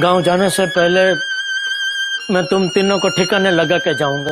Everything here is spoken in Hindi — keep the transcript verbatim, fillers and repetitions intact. गांव जाने से पहले मैं तुम तीनों को ठिकाने लगा के जाऊंगा।